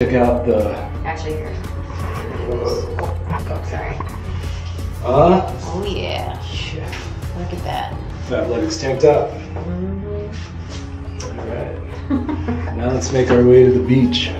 Check out the... Actually, here. Oh, sorry. Oh, yeah. Sure. Look at that. That legs tanked up. Mm-hmm. All right. Now let's make our way to the beach.